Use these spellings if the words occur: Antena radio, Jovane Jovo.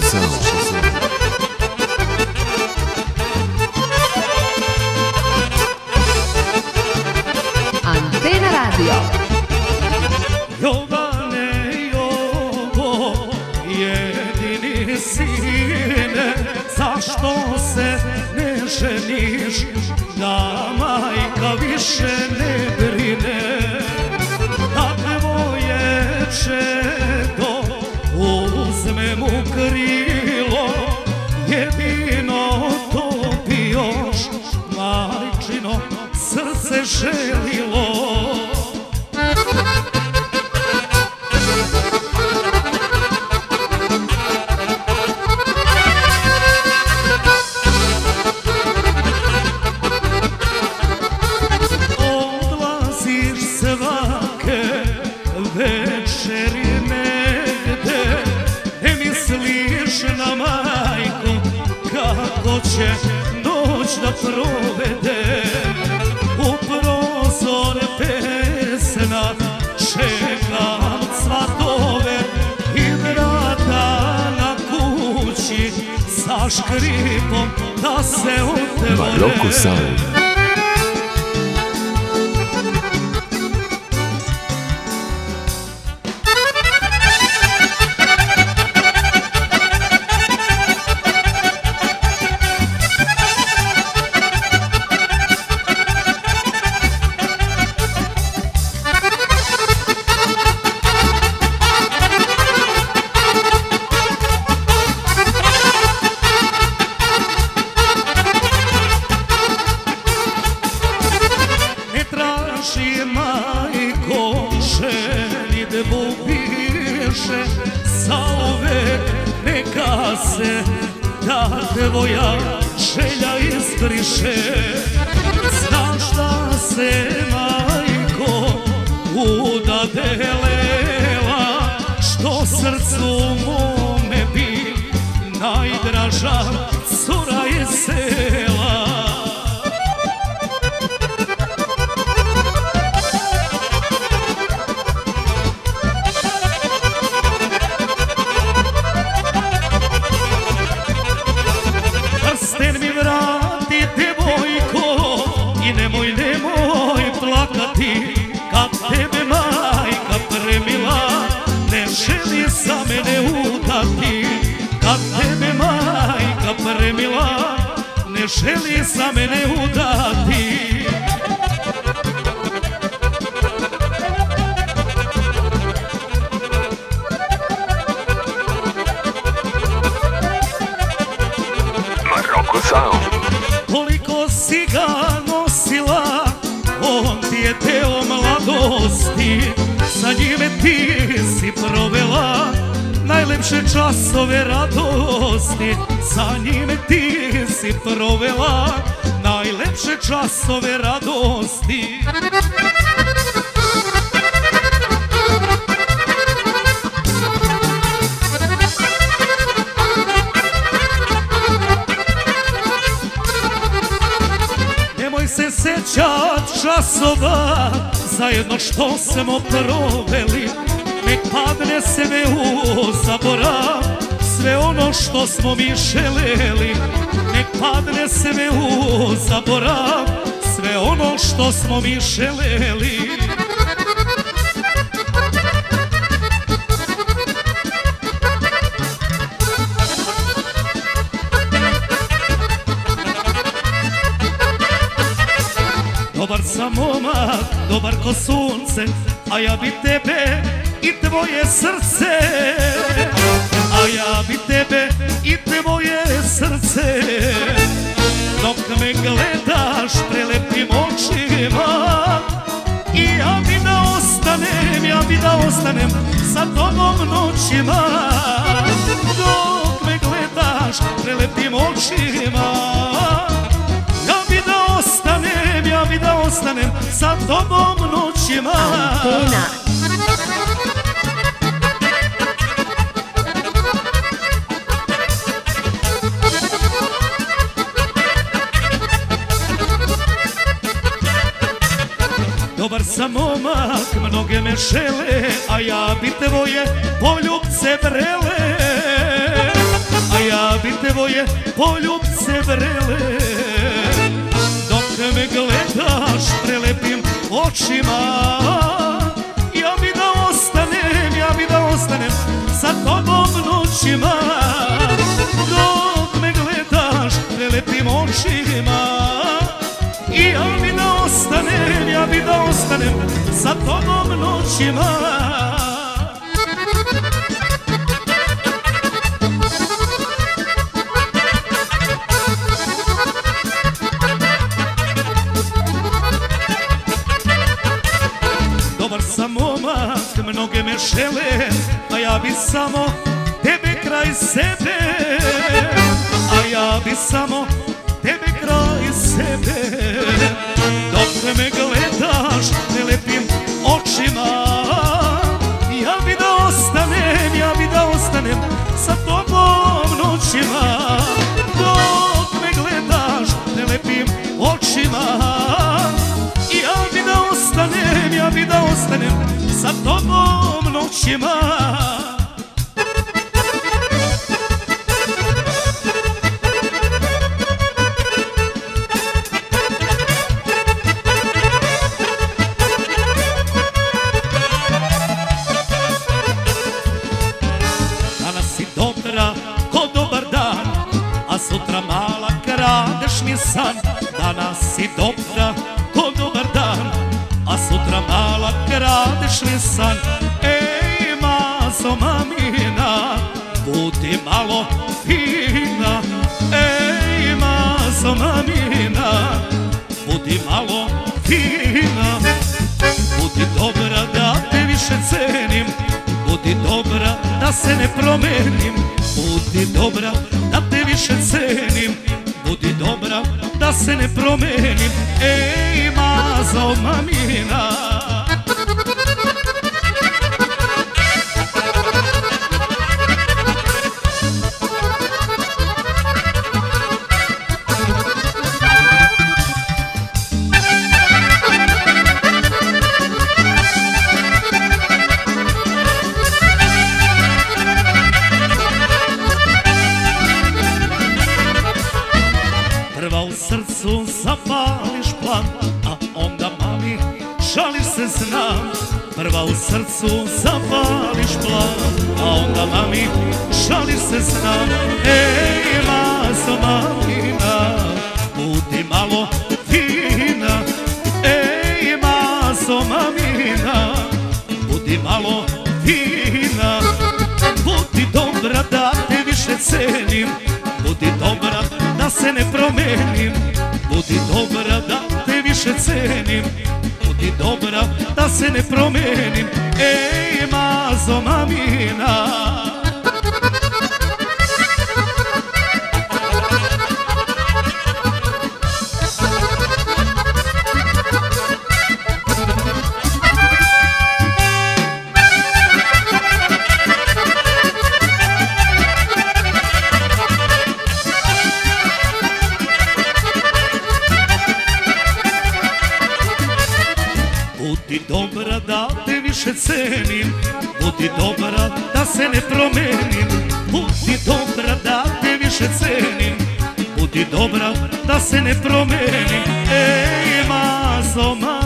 Cuzão. Antena Radio. Jovane Jovo jedini sine, zašto se ne ženiš, da majka više ne brine. Da tvoje čedo uzme mu krilo, jedino to bi još majčino srce želilo. Noć da provede u prozore pesna, čekam svatove i vrata na kući sa škripom da se otvore. Da tvoja želja ispriše. Znaš da se majko udade lela, što srcu mome bi najdraža cura je sela. Ne želi za mene udati. Koliko si ga nosila, on ti je deo mladosti, sa njime ti si provela najlepše časove radosti, sa njime ti si provela najlepše časove radosti. Nemoj se sećat časova zajedno što smo proveli, nek padne sebe u zaborav sve ono što smo mi želeli. Nek padne sebe u zaborav sve ono što smo mi želeli. Dobar sam momak, dobar ko sunce, a ja bi tebe i tvoje srce, a ja bi tebe i tvoje srce, dok me gledaš prelepim očima, i ja bi da ostanem, ja bi da ostanem sa tobom noćima, dok me gledaš prelepim očima, ja bi da ostanem, ja bi da ostanem sa tobom noćima. Antena. Dobar sam momak, mnoge me žele, a ja bi tvoje poljubce vrele. moje poljubce vrele, dok me gledaš prelepim očima. Ja bi da ostanem, ja bi da ostanem sa tobom noćima, dok me gledaš prelepim očima. Ja bi da ostanem, ja bi da ostanem sa tobom noćima. Mnoge me žele, a ja bi samo tebe kraj sebe, a ja bi samo tebe kraj sebe. Dok me gledaš prelepim očima, ja bi da ostanem, ja bi da ostanem sa tobom noćima. Dok me gledaš prelepim očima, ja bi da ostanem, ja bi da ostanem sa tobom noćima. Danas si dobra ko dobar dan, a sutra mala kradeš mi san. Danas si dobra ko dobar dan, a sutra mala kradeš mi san. Ej, mazo mamina, budi malo fina. Ej, mazo mamina, budi malo fina. Budi dobra da te više cenim, budi dobra da se ne promenim. Budi dobra da te više cenim, budi dobra da se ne promenim. Ej, mazo mamina. Prva u srcu zapališ plan, a onda mami šališ se s nam. Ej, mazo mamina, budi malo fina. Ej, mazo mamina, budi malo fina. Budi dobra da te više cenim, budi dobra da se ne promenim. Budi dobra da te više cenim, budi dobra da se ne promenim. Ej, mazo mamina. Cenim, budi dobra da se ne promenim, budi dobra da te više cenim, budi dobra da se ne promenim. Ej, mazo mamina.